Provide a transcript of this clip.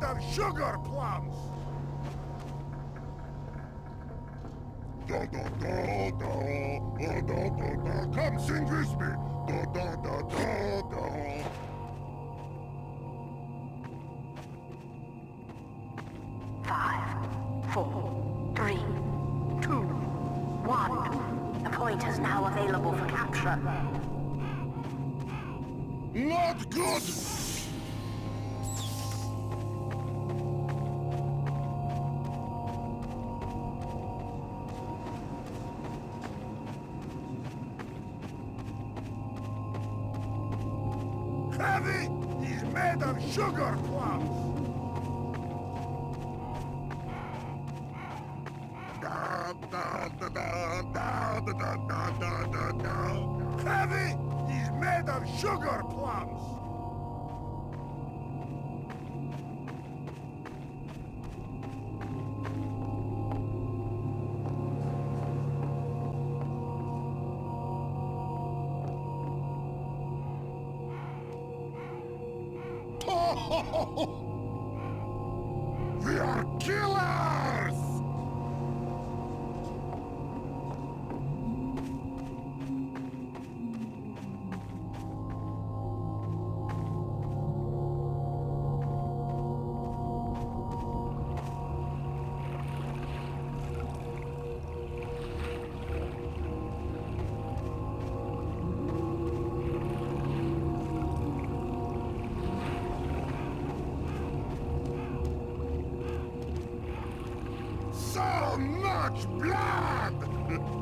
got them sugar plums. Come sing with me. Blood!